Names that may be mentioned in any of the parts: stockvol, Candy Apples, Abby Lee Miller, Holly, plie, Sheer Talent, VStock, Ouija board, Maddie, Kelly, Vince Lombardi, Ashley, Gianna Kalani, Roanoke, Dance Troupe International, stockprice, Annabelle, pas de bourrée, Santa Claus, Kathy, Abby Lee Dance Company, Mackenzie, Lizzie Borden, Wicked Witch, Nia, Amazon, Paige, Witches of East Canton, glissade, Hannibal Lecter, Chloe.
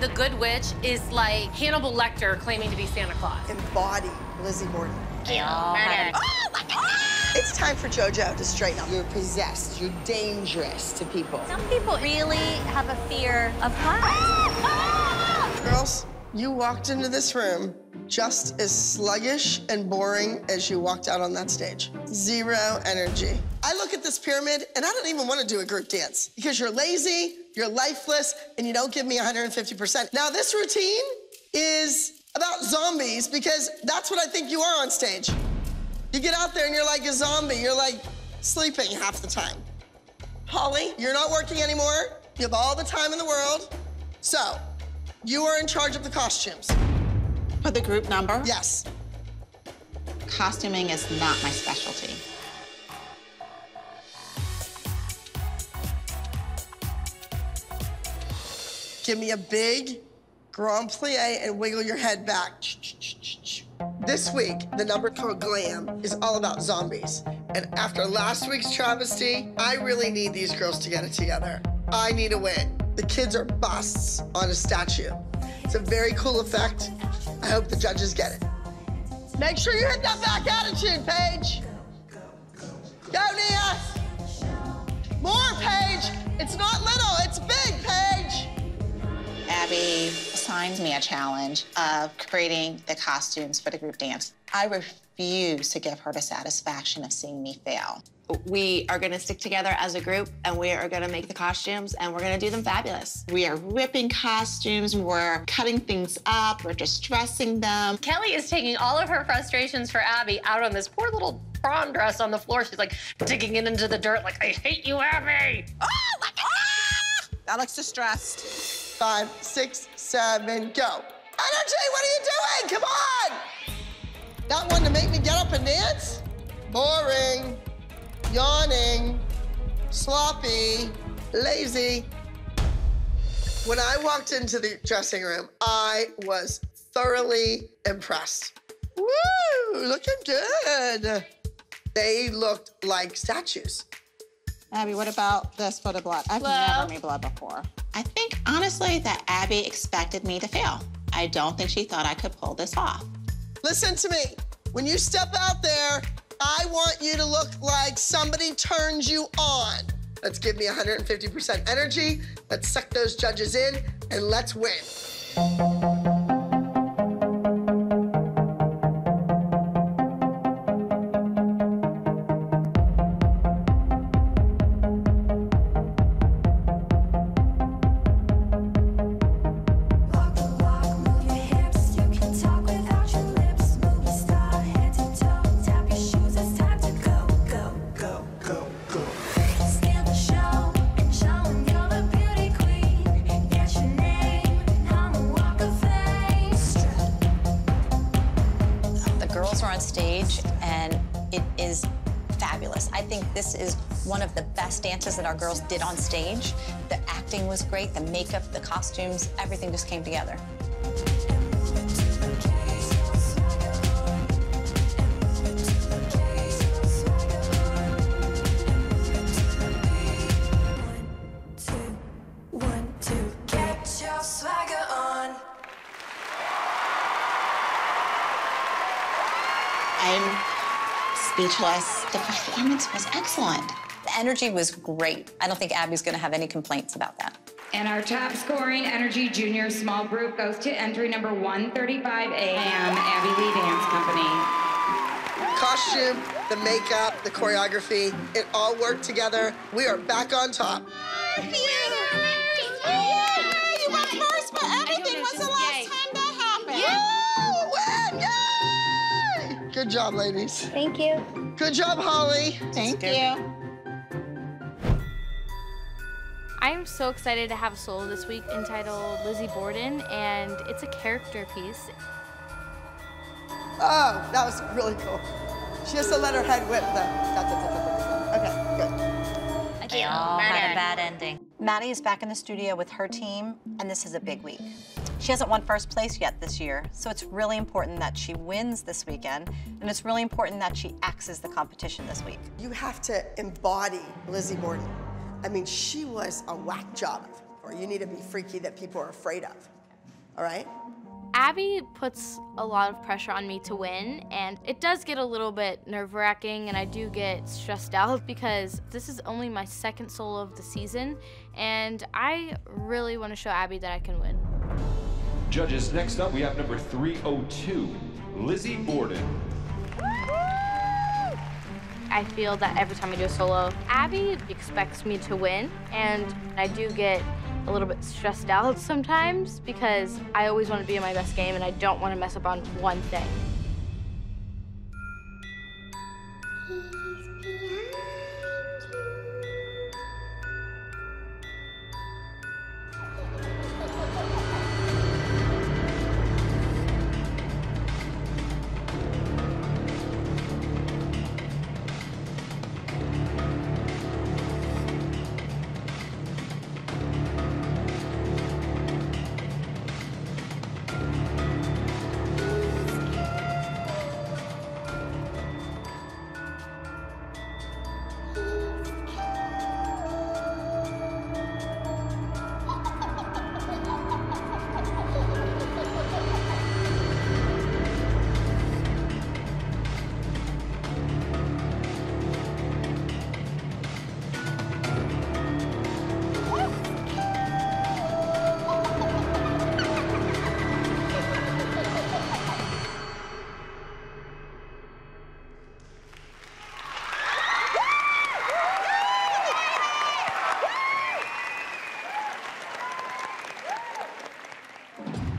the Good Witch is like Hannibal Lecter claiming to be Santa Claus. Embody Lizzie Borden. Yeah. Oh my God! It's time for JoJo to straighten up. You're possessed. You're dangerous to people. Some people really have a fear of heights. Girls, you walked into this room just as sluggish and boring as you walked out on that stage. Zero energy. I look at this pyramid, and I don't even want to do a group dance because you're lazy, you're lifeless, and you don't give me 150%. Now, this routine is about zombies because that's what I think you are on stage. You get out there, and you're like a zombie. You're like sleeping half the time. Holly, you're not working anymore. You have all the time in the world. So you are in charge of the costumes. For the group number? Yes. Costuming is not my specialty. Give me a big grand plie and wiggle your head back. This week, the number called Glam is all about zombies. And after last week's travesty, I really need these girls to get it together. I need a win. The kids are busts on a statue. It's a very cool effect. I hope the judges get it. Make sure you hit that back attitude, Paige. Go, Nia. More, Paige. It's not little, it's big, Paige. Abby assigns me a challenge of creating the costumes for the group dance. I refuse to give her the satisfaction of seeing me fail. We are going to stick together as a group, and we are going to make the costumes, and we're going to do them fabulous. We are ripping costumes, we're cutting things up, we're distressing them. Kelly is taking all of her frustrations for Abby out on this poor little prom dress on the floor. She's like digging it into the dirt like, I hate you, Abby! Oh, my God! That looks distressed. 5, 6, 7, go. Energy, what are you doing? Come on! That one to make me get up and dance? Boring. Yawning, sloppy, lazy. When I walked into the dressing room, I was thoroughly impressed. Woo, looking good. They looked like statues. Abby, what about this for the blood? I've never made blood before. I think, honestly, that Abby expected me to fail. I don't think she thought I could pull this off. Listen to me. When you step out there, I want you to look like somebody turns you on. Let's give me 150% energy. Let's suck those judges in, and let's win. Dances that our girls did on stage. The acting was great, the makeup, the costumes, everything just came together. I'm speechless. The performance was excellent. The energy was great. I don't think Abby's going to have any complaints about that. And our top scoring energy junior small group goes to entry number 135 AM, Abby Lee Dance Company. Costume, the makeup, the choreography, it all worked together. We are back on top. Yay! Yay! You went first, but everything was the last time that happened. Yay! Good job, ladies. Thank you. Good job, Holly. Thank you. I am so excited to have a solo this week entitled Lizzie Borden, and it's a character piece. Oh, that was really cool. She has to let her head whip, though. Okay, good. They all had a bad ending. Maddie is back in the studio with her team, and this is a big week. She hasn't won first place yet this year, so it's really important that she wins this weekend, and it's really important that she axes the competition this week. You have to embody Lizzie Borden. I mean, she was a whack job, or you need to be freaky that people are afraid of. all right? Abby puts a lot of pressure on me to win, and it does get a little bit nerve-wracking, and I do get stressed out because this is only my second solo of the season, and I really want to show Abby that I can win. Judges, next up we have number 302, Lizzie Borden. I feel that every time I do a solo, Abby expects me to win, and I do get a little bit stressed out sometimes because I always want to be in my best game and I don't want to mess up on one thing.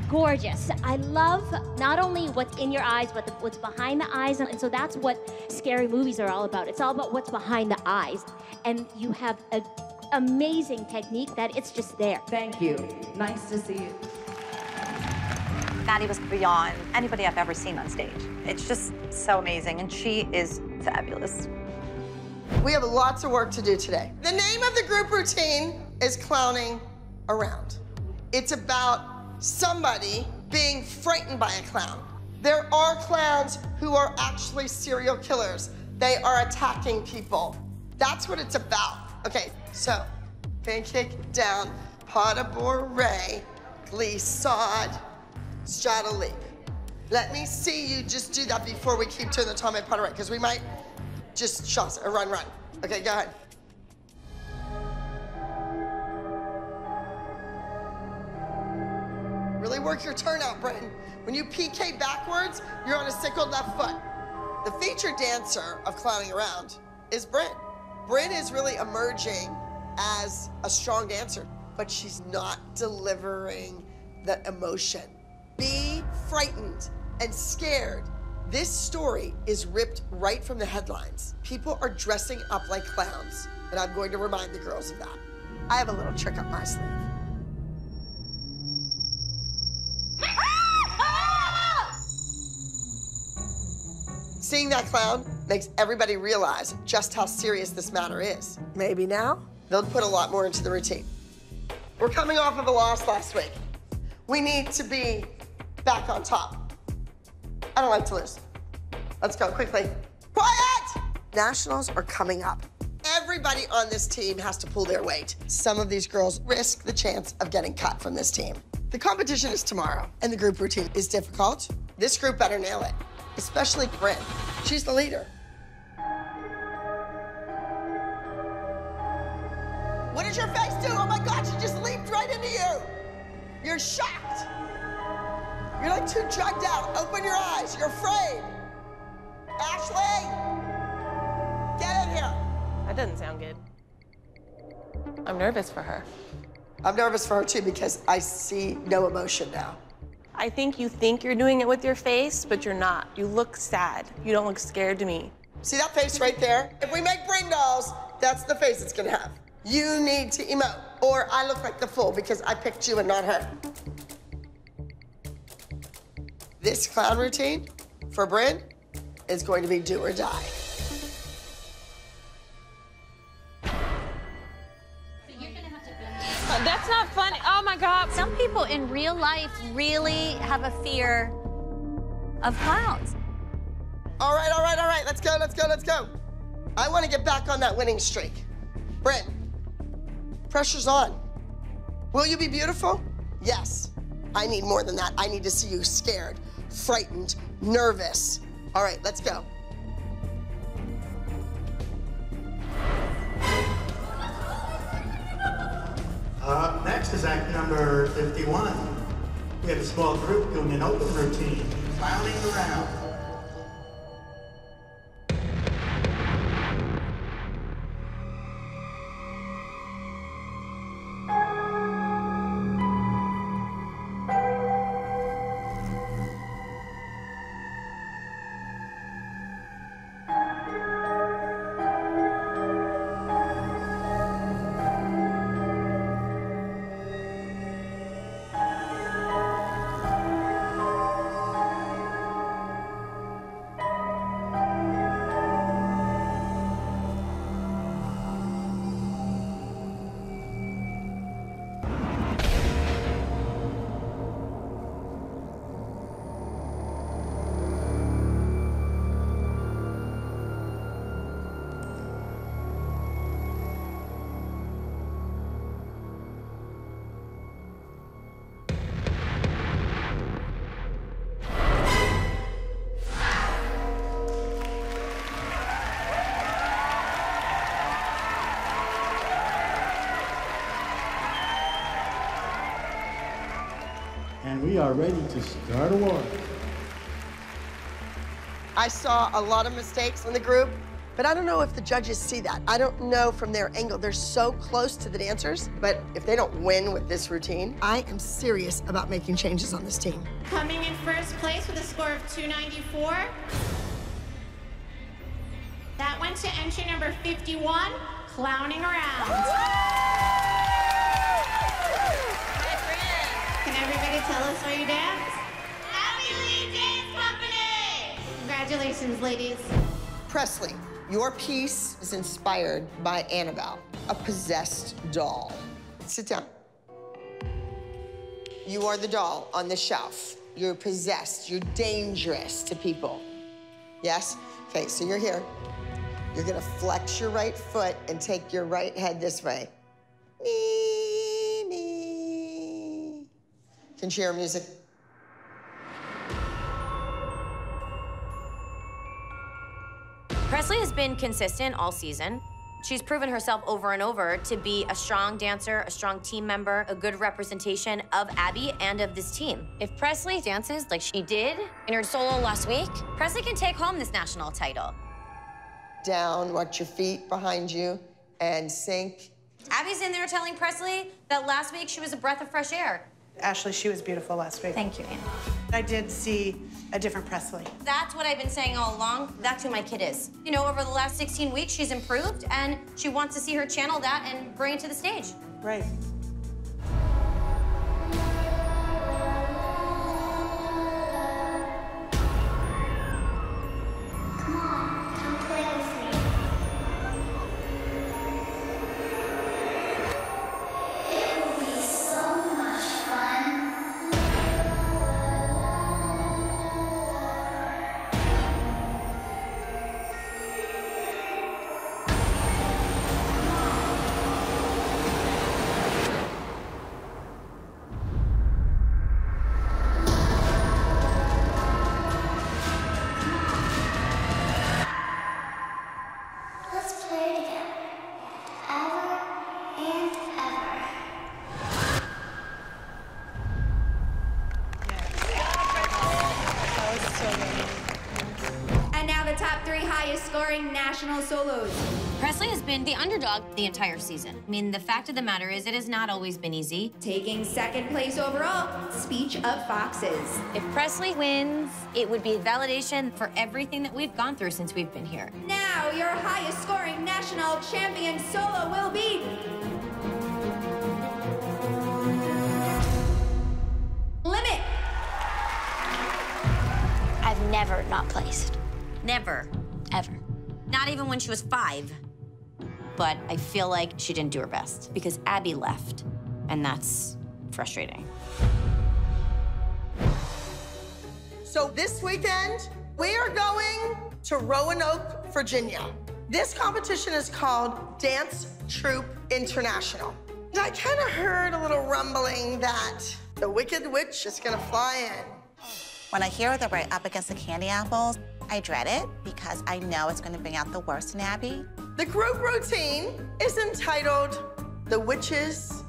Gorgeous. I love not only what's in your eyes, but what's behind the eyes. And so that's what scary movies are all about. It's all about what's behind the eyes. And you have an amazing technique that it's just there. Thank you. Nice to see you. Maddie was beyond anybody I've ever seen on stage. It's just so amazing. And she is fabulous. We have lots of work to do today. The name of the group routine is clowning around. It's about somebody being frightened by a clown. There are clowns who are actually serial killers. They are attacking people. That's what it's about. Okay, so pancake down, pas de bourrée, glissade, straddle leap. Let me see you just do that before we keep doing the tombe pas de bourrée, because we might just shots or run. Okay, go ahead. Really work your turnout, Brynn. When you PK backwards, you're on a sickled left foot. The featured dancer of clowning around is Brynn. Brynn is really emerging as a strong dancer, but she's not delivering the emotion. Be frightened and scared. This story is ripped right from the headlines. People are dressing up like clowns, and I'm going to remind the girls of that. I have a little trick up my sleeve. Seeing that clown makes everybody realize just how serious this matter is. Maybe now they'll put a lot more into the routine. We're coming off of a loss last week. We need to be back on top. I don't like to lose. Let's go quickly. Quiet! Nationals are coming up. Everybody on this team has to pull their weight. Some of these girls risk the chance of getting cut from this team. The competition is tomorrow, and the group routine is difficult. This group better nail it. Especially Brynn. She's the leader. What did your face do? Oh my God, she just leaped right into you. You're shocked. You're like too drugged out. Open your eyes. You're afraid. Ashley, get in here. That doesn't sound good. I'm nervous for her. I'm nervous for her too because I see no emotion now. I think you think you're doing it with your face, but you're not. You look sad. You don't look scared to me. See that face right there? If we make Brynn dolls, that's the face it's gonna have. You need to emote, or I look like the fool because I picked you and not her. This clown routine for Brynn is going to be do or die. That's not funny. Oh my God. Some people in real life really have a fear of clowns. All right, all right, all right. Let's go, let's go, let's go. I want to get back on that winning streak. Brynn, pressure's on. Will you be beautiful? Yes. I need more than that. I need to see you scared, frightened, nervous. All right, let's go. Next is act number 51. We have a small group doing an open routine, clowning around. We are ready to start a war. I saw a lot of mistakes in the group, but I don't know if the judges see that. I don't know from their angle. They're so close to the dancers, but if they don't win with this routine, I am serious about making changes on this team. Coming in first place with a score of 294. That went to entry number 51, clowning around. Everybody tell us where you dance. Abby Lee Dance Company! Congratulations, ladies. Presley, your piece is inspired by Annabelle, a possessed doll. Sit down. You are the doll on the shelf. You're possessed. You're dangerous to people. Yes? Okay, so you're here. You're gonna flex your right foot and take your right head this way. Can you hear music? Presley has been consistent all season. She's proven herself over and over to be a strong dancer, a strong team member, a good representation of Abby and of this team. If Presley dances like she did in her solo last week, Presley can take home this national title. Down, watch your feet behind you, and sink. Abby's in there telling Presley that last week she was a breath of fresh air. Ashley, she was beautiful last week. Thank you, Anna. I did see a different Presley. That's what I've been saying all along. That's who my kid is. You know, over the last 16 weeks, she's improved, and she wants to see her channel that and bring it to the stage. Right. Solos. Presley has been the underdog the entire season. I mean, the fact of the matter is, it has not always been easy. Taking second place overall, Speech of Foxes. If Presley wins, it would be validation for everything that we've gone through since we've been here. Now, your highest scoring national champion solo will be... Limit. I've never not placed. Never. Ever. Not even when she was 5. But I feel like she didn't do her best because Abby left, and that's frustrating. So this weekend, we are going to Roanoke, Virginia. This competition is called Dance Troupe International. I kind of heard a little rumbling that The Wicked Witch is gonna fly in. When I hear they're right up against the Candy Apples, I dread it because I know it's gonna bring out the worst in Abby. The group routine is entitled The Witches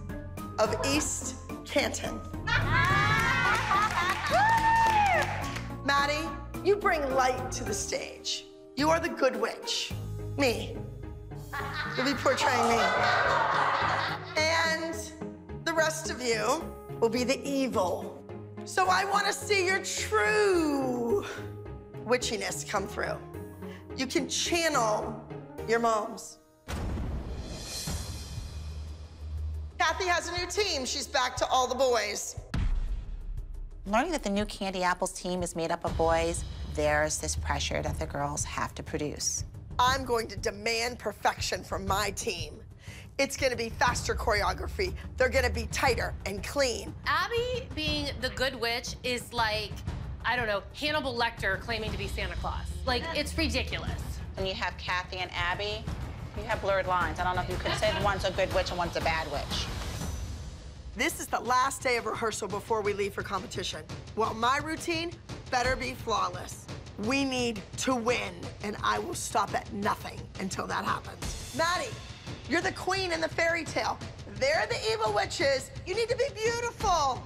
of East Canton. Maddie, you bring light to the stage. You are the good witch. Me. You'll be portraying me. And the rest of you will be the evil. So I want to see your true witchiness come through. You can channel your moms. Kathy has a new team. She's back to all the boys. Learning that the new Candy Apples team is made up of boys, there's this pressure that the girls have to produce. I'm going to demand perfection from my team. It's gonna be faster choreography. They're gonna be tighter and clean. Abby being the good witch is like, I don't know, Hannibal Lecter claiming to be Santa Claus. Like, it's ridiculous. When you have Kathy and Abby, you have blurred lines. I don't know if you could say one's a good witch and one's a bad witch. This is the last day of rehearsal before we leave for competition. Well, my routine better be flawless. We need to win, and I will stop at nothing until that happens. Maddie, you're the queen in the fairy tale. They're the evil witches. You need to be beautiful.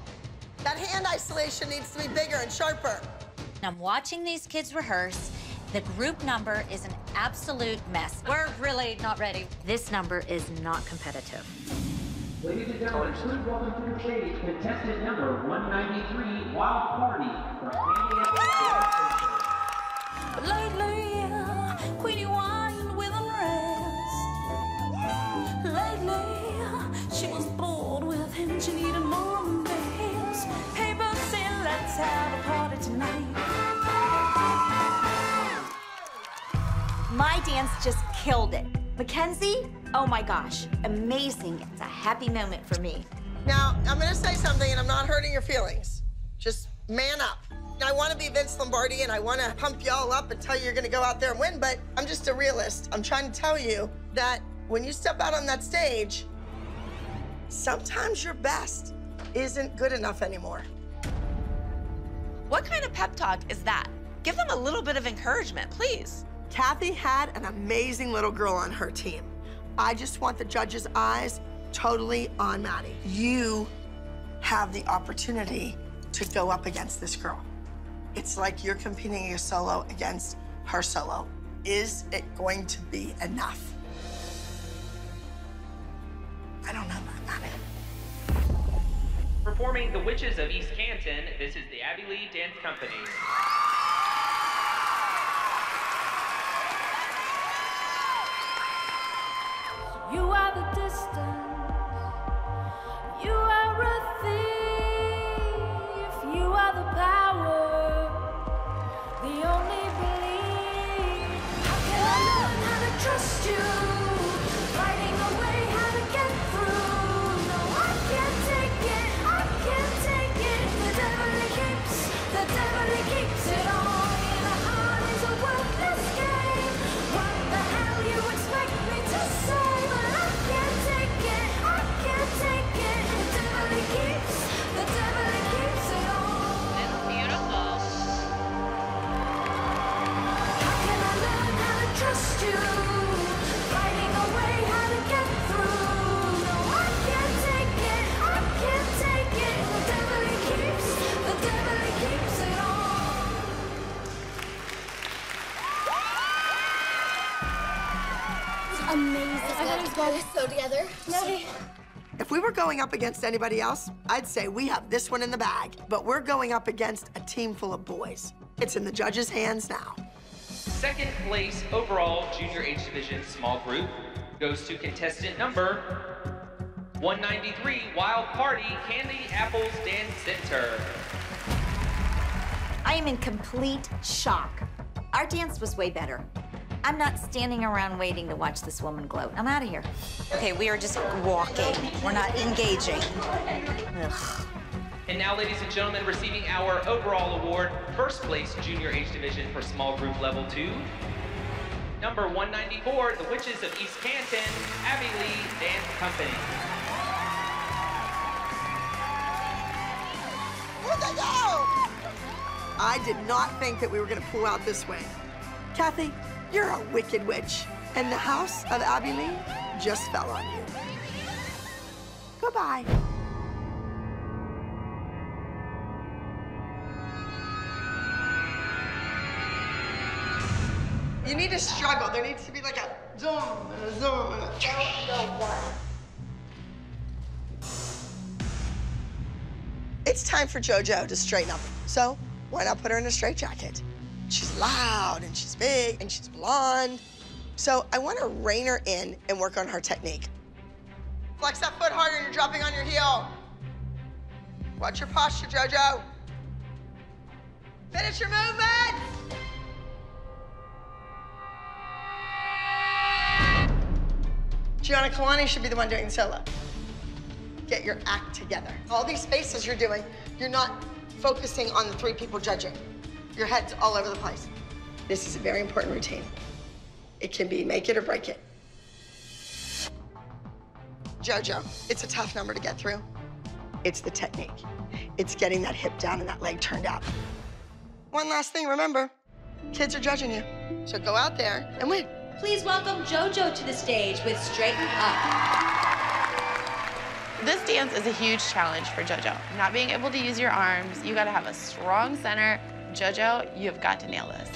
That hand isolation needs to be bigger and sharper. I'm watching these kids rehearse. The group number is an absolute mess. We're really not ready. This number is not competitive. Ladies and gentlemen, please welcome to the stage contestant number 193, Wild Party, from Candy Apples. Lately, Queenie whined with unrest. Lately, she was bored with him. She needed more days. Hey, Bootsy, let's have a party tonight. My dance just killed it. Mackenzie? Oh my gosh, amazing. It's a happy moment for me. Now, I'm gonna say something and I'm not hurting your feelings. Just man up. I wanna be Vince Lombardi and I wanna pump y'all up and tell you you're gonna go out there and win, but I'm just a realist. I'm trying to tell you that when you step out on that stage, sometimes your best isn't good enough anymore. What kind of pep talk is that? Give them a little bit of encouragement, please. Kathy had an amazing little girl on her team. I just want the judges' eyes totally on Maddie. You have the opportunity to go up against this girl. It's like you're competing your solo against her solo. Is it going to be enough? I don't know about Maddie. Performing The Witches of East Canton, this is the Abby Lee Dance Company. You are the distance, you are a thief, you are the power, the only belief. How can I learn how to trust you, finding a way how to get through? No, I can't take it, I can't take it. The devil he keeps it all. In a heart is a worthless game. What the hell you expect me to say? Trust you, finding a way how to get through. No, I can't take it, I can't take it. The devil he keeps it all. Amazing. I thought it was going to sew together. Maddie. If we were going up against anybody else, I'd say we have this one in the bag. But we're going up against a team full of boys. It's in the judges' hands now. Second place overall junior H division small group goes to contestant number 193, Wild Party, Candy Apples Dance Center. I am in complete shock. Our dance was way better. I'm not standing around waiting to watch this woman gloat. I'm out of here. Okay, we are just walking. We're not engaging. Ugh. And now, ladies and gentlemen, receiving our overall award, first place junior H division for small group level 2, number 194, The Witches of East Canton, Abby Lee Dance Company. I did not think that we were going to pull out this way. Kathy, you're a wicked witch, and the house of Abby Lee just fell on you. Goodbye. You need to struggle. There needs to be like a zoom and a zoom and a It's time for JoJo to straighten up. So why not put her in a straitjacket? She's loud and she's big and she's blonde. So I want to rein her in and work on her technique. Flex that foot harder, you're dropping on your heel. Watch your posture, JoJo. Finish your movement. Gianna Kalani should be the one doing the solo. Get your act together. All these faces you're doing, you're not focusing on the three people judging. Your head's all over the place. This is a very important routine. It can be make it or break it. JoJo, it's a tough number to get through. It's the technique. It's getting that hip down and that leg turned out. One last thing, remember, kids are judging you. So go out there and win. Please welcome JoJo to the stage with Straighten Up. This dance is a huge challenge for JoJo. Not being able to use your arms, you gotta have a strong center. JoJo, you have got to nail this.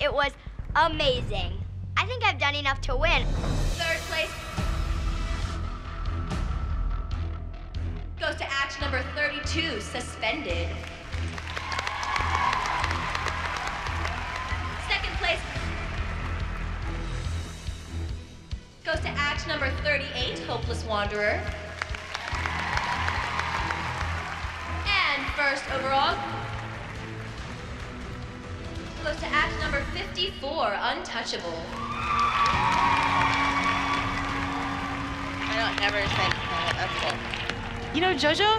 It was amazing. I think I've done enough to win. Third place goes to act number 32, suspended. Second place goes to act number 38, hopeless wanderer. And first overall goes to act number 54, untouchable. I don't ever think that's it. You know, JoJo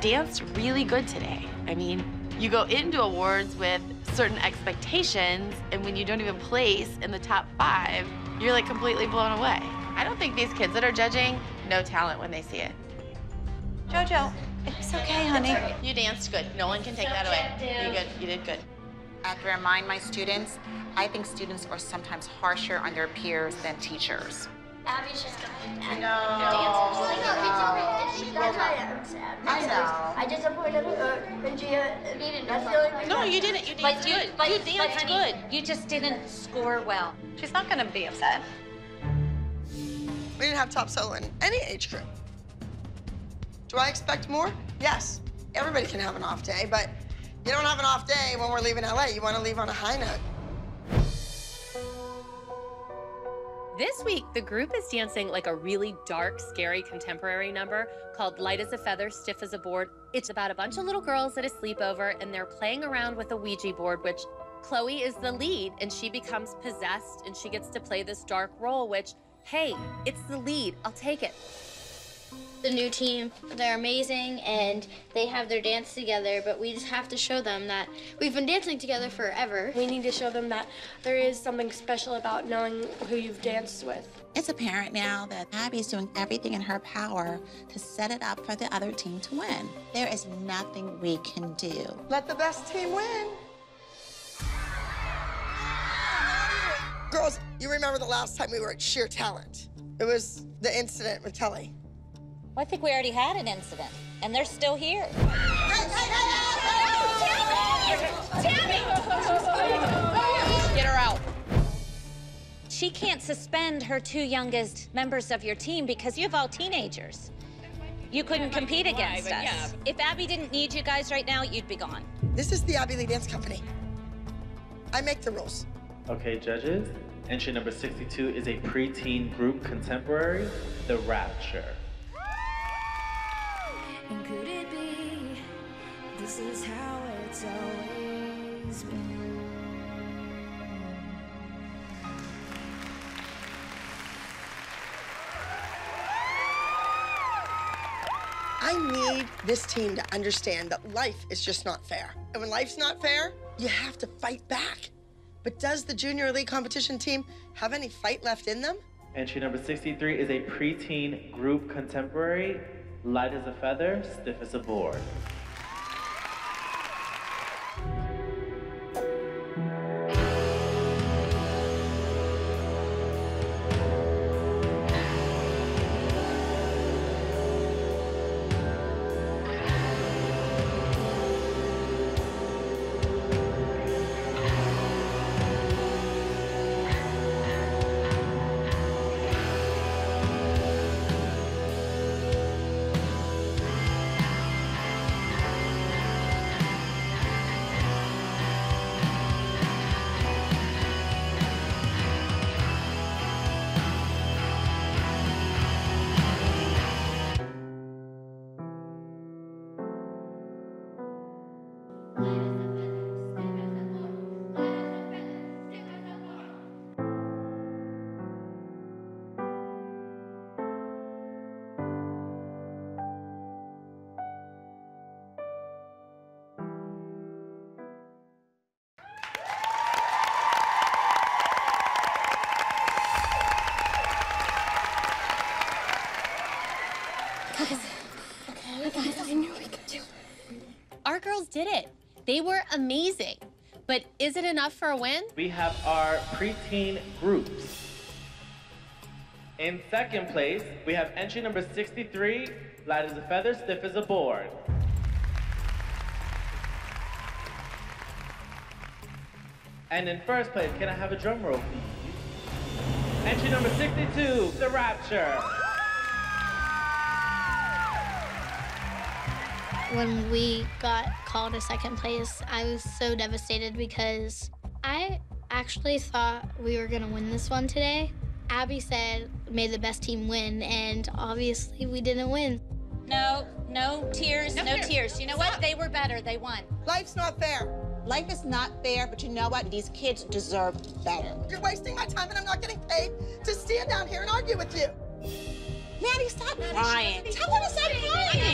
danced really good today. I mean, you go into awards with certain expectations, and when you don't even place in the top 5, you're like completely blown away. I don't think these kids that are judging know talent when they see it. JoJo, it's okay, honey. You danced good. No one can take that away. You good. You did good. I have to remind my students, I think students are sometimes harsher on their peers than teachers. Abby's just going to I disappointed her and she needed nothing. No, you didn't. You danced good. You danced good. You just didn't score well. She's not going to be upset. We didn't have top solo in any age group. Do I expect more? Yes. Everybody can have an off day, but you don't have an off day when we're leaving LA. You want to leave on a high note. This week, the group is dancing like a really dark, scary contemporary number called Light as a Feather, Stiff as a Board. It's about a bunch of little girls at a sleepover, and they're playing around with a Ouija board, which Chloe is the lead, and she becomes possessed, and she gets to play this dark role, which, hey, it's the lead. I'll take it. the new team. They're amazing and they have their dance together, but we just have to show them that we've been dancing together forever. We need to show them that there is something special about knowing who you've danced with. It's apparent now that Abby's doing everything in her power to set it up for the other team to win. There is nothing we can do. Let the best team win. Girls, you remember the last time we were at Sheer Talent. It was the incident with Kelly. Well, I think we already had an incident, and they're still here. Hey, hey, hey, hey, hey, Tammy! Get her out. She can't suspend her two youngest members of your team because you have all teenagers. You couldn't compete against us. Yeah. If Abby didn't need you guys right now, you'd be gone. This is the Abby Lee Dance Company. I make the rules. Okay, judges, entry number 62 is a preteen group contemporary, The Rapture. And could it be, this is how it's always been. I need this team to understand that life is just not fair. And when life's not fair, you have to fight back. But does the Junior League competition team have any fight left in them? Entry number 63 is a preteen group contemporary, Light as a Feather, Stiff as a Board. Did it. They were amazing. But is it enough for a win? We have our preteen groups. In second place, we have entry number 63, Light as a Feather, Stiff as a Board. And in first place, can I have a drum roll, please? Entry number 62, The Rapture. When we got called to second place, I was so devastated because I actually thought we were gonna win this one today. Abby said, may the best team win, and obviously we didn't win. No tears. You know what? They were better, they won. Life's not fair. Life is not fair, but you know what? These kids deserve better. You're wasting my time and I'm not getting paid to stand down here and argue with you. Maddie, stop crying. Tell her to stop crying.